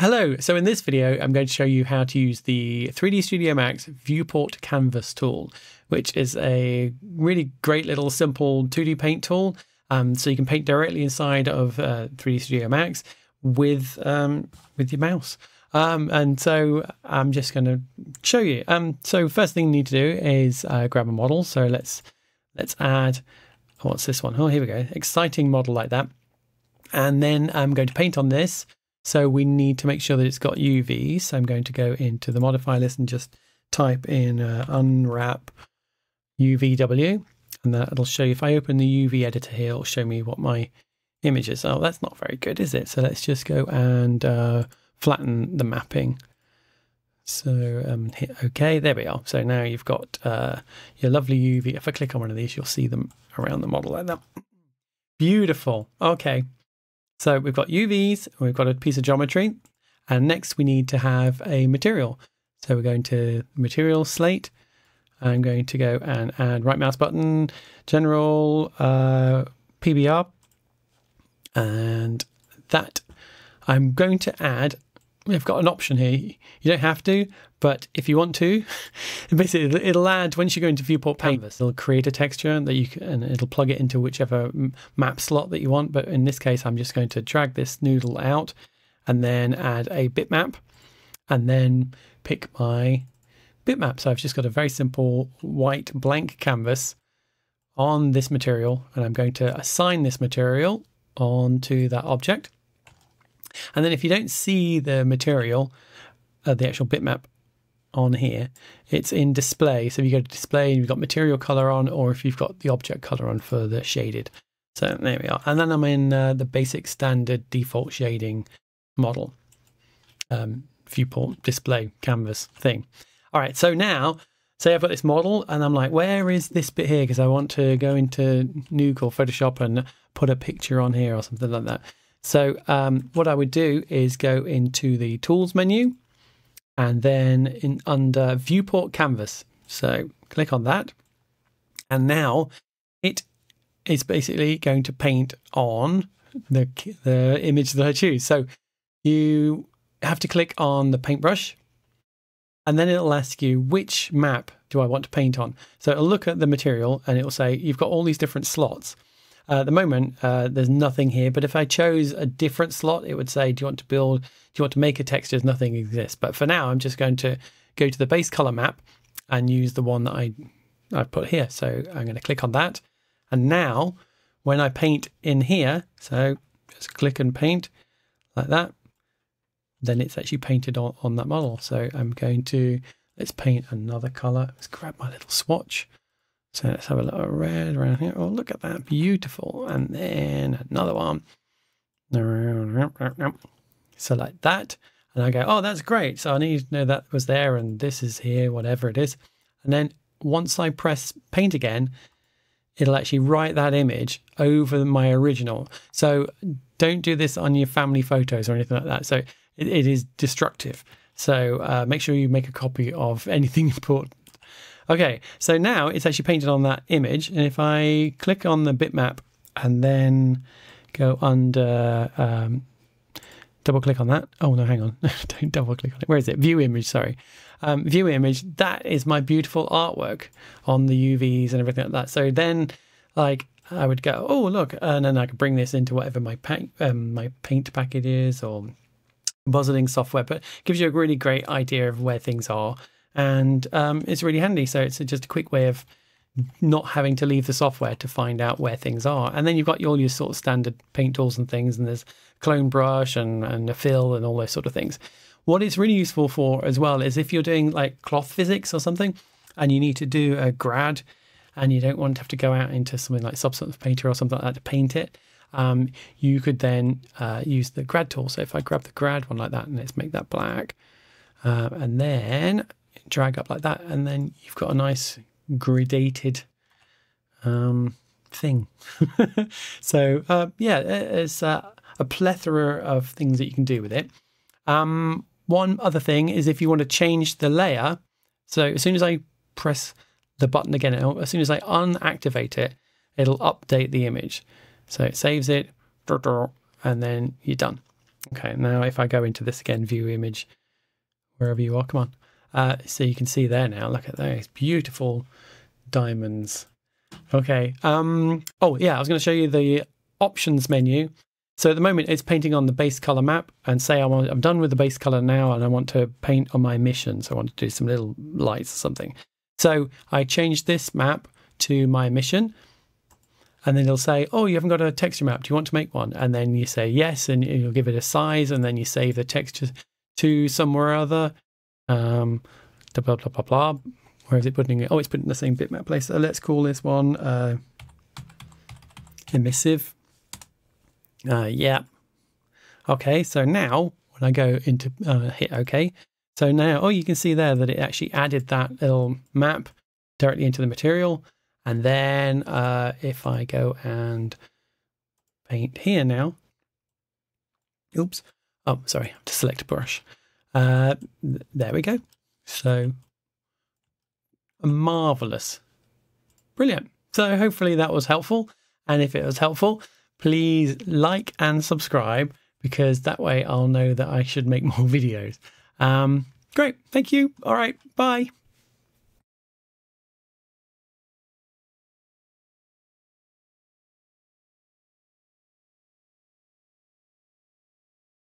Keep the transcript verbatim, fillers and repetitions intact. Hello, so in this video I'm going to show you how to use the three D Studio Max Viewport Canvas tool, which is a really great little simple two D paint tool. Um, so you can paint directly inside of uh, three D Studio Max with um, with your mouse. Um, and so I'm just going to show you. Um, so first thing you need to do is uh, grab a model. So let's let's add, oh, what's this one? Oh, here we go. Exciting model like that. And then I'm going to paint on this. So we need to make sure that it's got U V. So I'm going to go into the modify list and just type in uh, unwrap U V W. And that'll show you, if I open the U V editor here, it'll show me what my image is. Oh, that's not very good, is it? So let's just go and uh, flatten the mapping. So um, hit OK, there we are. So now you've got uh, your lovely U V. If I click on one of these, you'll see them around the model like that. Beautiful. Okay. So we've got U Vs, we've got a piece of geometry, and next we need to have a material. So we're going to material slate. I'm going to go and add right mouse button, general uh, P B R, and that I'm going to add. We've got an option here. You don't have to, but if you want to, basically it'll add, once you go into Viewport Canvas, it'll create a texture that you can, and it'll plug it into whichever map slot that you want. But in this case, I'm just going to drag this noodle out and then add a bitmap and then pick my bitmap. So I've just got a very simple white blank canvas on this material, and I'm going to assign this material onto that object. And then if you don't see the material, uh, the actual bitmap on here, it's in display. So if you go to display and you've got material color on, or if you've got the object color on for the shaded. So there we are. And then I'm in uh, the basic standard default shading model, um, viewport display canvas thing. All right, so now, say I've got this model and I'm like, where is this bit here? Because I want to go into Nuke or Photoshop and put a picture on here or something like that. So um, what I would do is go into the Tools menu and then in under Viewport Canvas. So click on that. And now it is basically going to paint on the, the image that I choose. So you have to click on the paintbrush and then it'll ask you, which map do I want to paint on? So it'll look at the material and it'll say, you've got all these different slots. Uh, at the moment, uh, there's nothing here, but if I chose a different slot, it would say, do you want to build, do you want to make a texture? Nothing exists. But for now, I'm just going to go to the base color map and use the one that I, I put here. So I'm going to click on that. And now when I paint in here, so just click and paint like that, then it's actually painted on, on that model. So I'm going to, let's paint another color. Let's grab my little swatch. So let's have a little red around here. Oh, look at that. Beautiful. And then another one. So like that. And I go, oh, that's great. So I need to know that was there and this is here, whatever it is. And then once I press paint again, it'll actually write that image over my original. So don't do this on your family photos or anything like that. So it, it is destructive. So uh, make sure you make a copy of anything important. Okay, so now it's actually painted on that image. And if I click on the bitmap and then go under, um, double click on that. Oh no, hang on, don't double click on it. Where is it? View image, sorry. Um, view image, that is my beautiful artwork on the U Vs and everything like that. So then like I would go, oh look, and then I could bring this into whatever my paint, um, my paint packet is or compositing software, but it gives you a really great idea of where things are. And um, it's really handy. So it's just a quick way of not having to leave the software to find out where things are. And then you've got all your sort of standard paint tools and things, and there's clone brush and, and a fill and all those sort of things. What it's really useful for as well is if you're doing like cloth physics or something and you need to do a grad and you don't want to have to go out into something like Substance Painter or something like that to paint it, um, you could then uh, use the grad tool. So if I grab the grad one like that and let's make that black uh, and then drag up like that, and then you've got a nice gradated um, thing. So uh, yeah, there's uh, a plethora of things that you can do with it. Um, one other thing is if you want to change the layer, so as soon as I press the button again, as soon as I unactivate it, it'll update the image. So it saves it, and then you're done. Okay, now if I go into this again, view image, wherever you are, come on. Uh, so you can see there now, look at those beautiful diamonds. Okay, um, oh yeah, I was going to show you the options menu. So at the moment it's painting on the base color map, and say I want, I'm done with the base color now and I want to paint on my mission. So I want to do some little lights or something. So I change this map to my mission, and then it'll say, oh, you haven't got a texture map. Do you want to make one? And then you say yes, and you'll give it a size, and then you save the texture to somewhere or other. Um, blah, blah, blah, blah. Where is it putting it? Oh, it's putting the same bitmap place. So let's call this one uh, emissive. Uh, yeah. Okay, so now when I go into uh, hit OK, so now, oh, you can see there that it actually added that little map directly into the material. And then uh, if I go and paint here now, oops, oh, sorry, I have to select a brush. Uh, th there we go. So marvelous. Brilliant. So hopefully that was helpful. And if it was helpful, please like and subscribe, because that way I'll know that I should make more videos. Um, great. Thank you. All right. Bye.